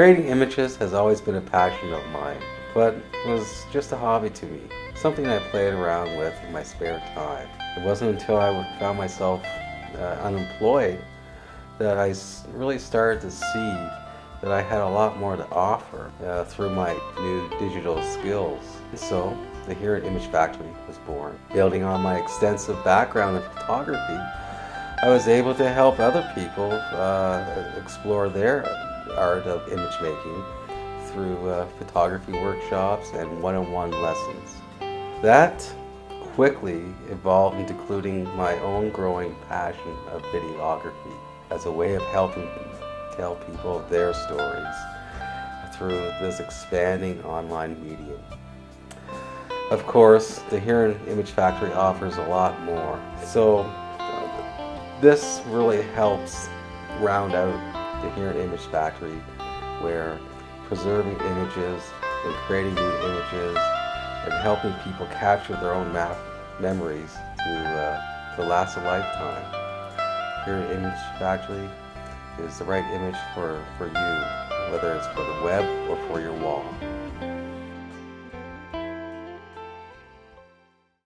Creating images has always been a passion of mine, but it was just a hobby to me, something I played around with in my spare time. It wasn't until I found myself unemployed that I really started to see that I had a lot more to offer through my new digital skills. So the Huron Image Factory was born. Building on my extensive background in photography, I was able to help other people explore their art of image making through photography workshops and one-on-one lessons. That quickly evolved into including my own growing passion of videography as a way of helping tell people their stories through this expanding online medium. Of course, the Huron Image Factory offers a lot more, so this really helps round out the Huron Image Factory, where preserving images and creating new images and helping people capture their own memories to last a lifetime. Huron Image Factory is the right image for you, whether it's for the web or for your wall.